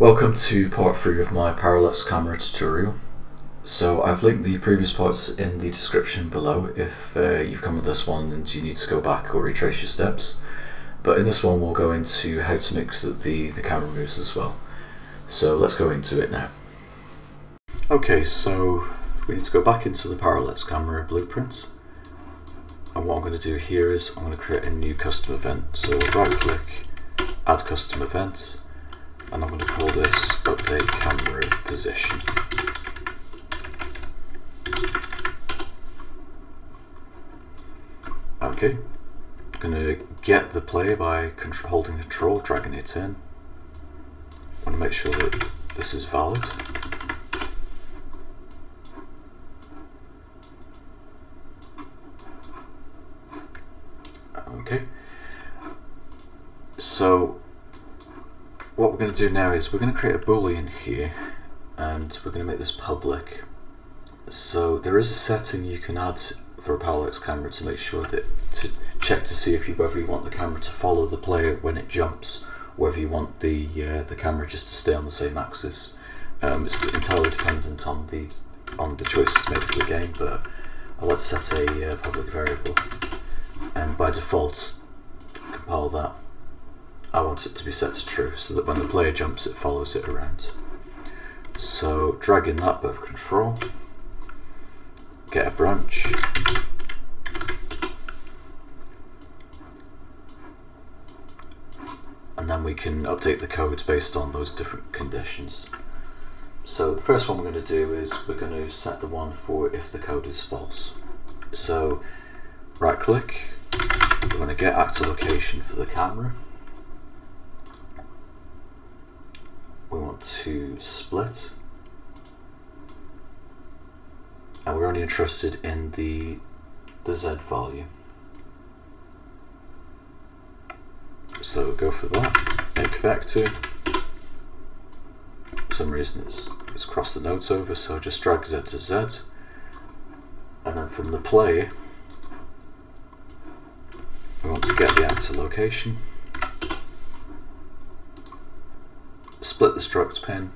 Welcome to part 3 of my Parallax camera tutorial. So I've linked the previous parts in the description below if you've come with this one and you need to go back or retrace your steps. But in this one we'll go into how to make so that the camera moves as well. So let's go into it now. Okay, so we need to go back into the Parallax camera blueprint. And what I'm going to do here is I'm going to create a new custom event. So right click, add custom event. And I'm going to call this update camera position. Okay, I'm going to get the player by holding control, dragging it in. I want to make sure that this is valid. Okay, so what we're going to do now is we're going to create a boolean here and we're going to make this public. So there is a setting you can add for a Parallax camera to make sure that to check to see if you whether you want the camera to follow the player when it jumps, or whether you want the camera just to stay on the same axis. It's entirely dependent on the choices made for the game, but I like to set a public variable, and by default compile that. I want it to be set to true so that when the player jumps it follows it around. So dragging that bit of control, get a branch, and then we can update the code based on those different conditions. So the first one we're going to do is we're going to set the one for if the code is false. So right click, we're going to get active location for the camera. We want to split, and we're only interested in the Z value. So we'll go for that, make vector. For some reason it's crossed the nodes over, so just drag Z to Z, and then from the player we want to get the actor location. Split the struct pin.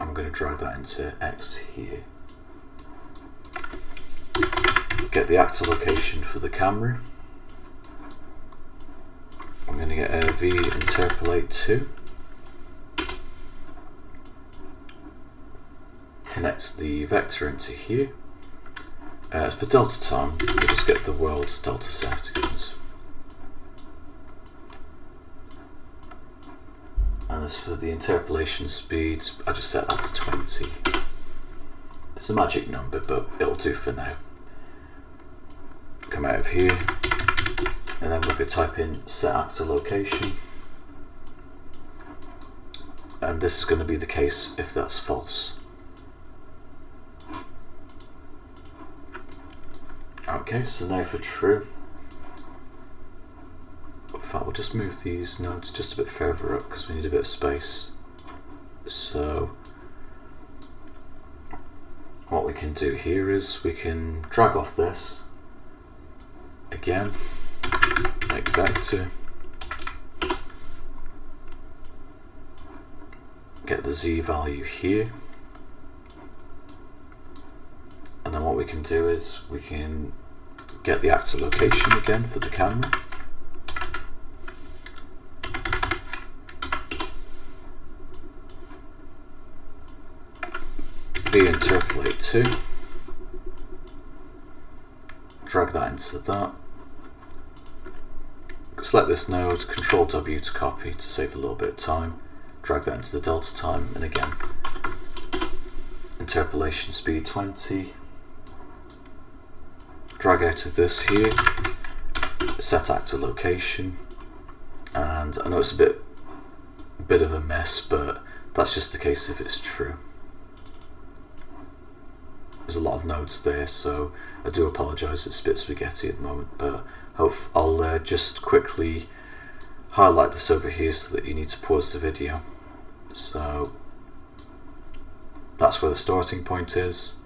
I'm going to drag that into X here. Get the actor location for the camera. I'm going to get a V interpolate 2. Connect the vector into here. For delta time, we'll just get the world's delta seconds. And as for the interpolation speed, I just set that to 20. It's a magic number, but it'll do for now. Come out of here, and then we could type in set actor location. And this is going to be the case if that's false. Okay, so now for true. We'll just move these nodes just a bit further up because we need a bit of space. So what we can do here is we can drag off this again, make vector, get the Z value here, and then what we can do is we can get the actor location again for the camera. Interpolate 2, drag that into that, select this node, control W to copy to save a little bit of time, drag that into the delta time, and again interpolation speed 20, drag out of this here, set actor location, and I know it's a bit of a mess, but that's just the case if it's true. There's a lot of nodes there, so I do apologise, it's a bit spaghetti at the moment, but I'll just quickly highlight this over here so that you need to pause the video. So that's where the starting point is.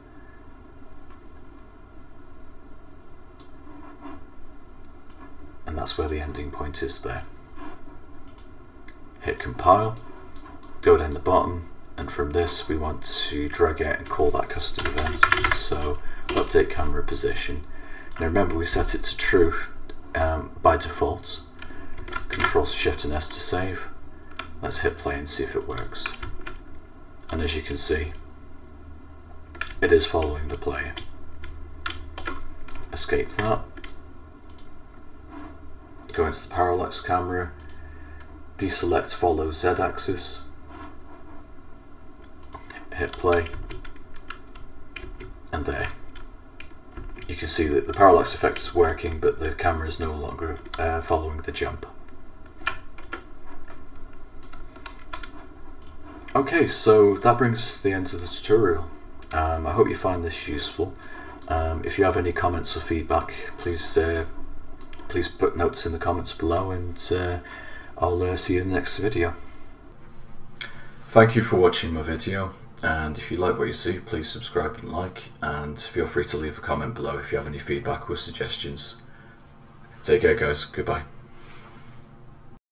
And that's where the ending point is there. hit compile, go down the bottom, and from this we want to drag out and call that custom event. So update camera position. Now remember, we set it to true by default. Control Shift and S to save. Let's hit play and see if it works. And as you can see, it is following the player. Escape that. Go into the parallax camera. Deselect follow Z axis. Hit play. And there. You can see that the parallax effect is working, but the camera is no longer following the jump. Okay, so that brings us to the end of the tutorial. I hope you find this useful. If you have any comments or feedback, please please put notes in the comments below, and I'll see you in the next video. Thank you for watching my video, and if you like what you see, please subscribe and like, and feel free to leave a comment below if you have any feedback or suggestions. Take care guys, goodbye.